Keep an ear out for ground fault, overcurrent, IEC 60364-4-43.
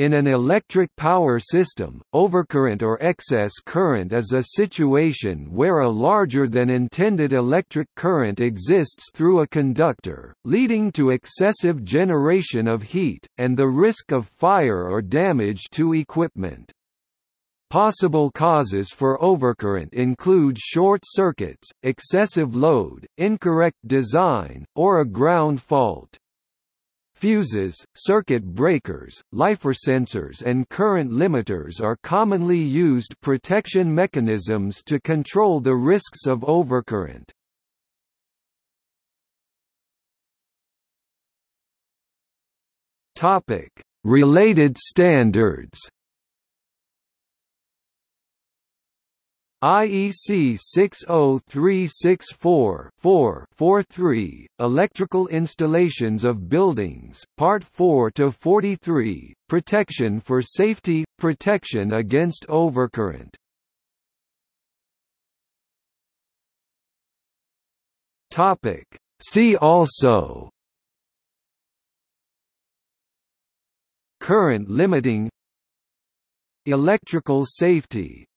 In an electric power system, overcurrent or excess current is a situation where a larger than intended electric current exists through a conductor, leading to excessive generation of heat, and the risk of fire or damage to equipment. Possible causes for overcurrent include short circuits, excessive load, incorrect design, or a ground fault. Fuses, circuit breakers, lifer sensors and current limiters are commonly used protection mechanisms to control the risks of overcurrent. Topic: Related standards. IEC 60364-4-43, Electrical Installations of Buildings, Part 4–43, Protection for Safety, Protection against Overcurrent. See also: Current limiting, Electrical safety,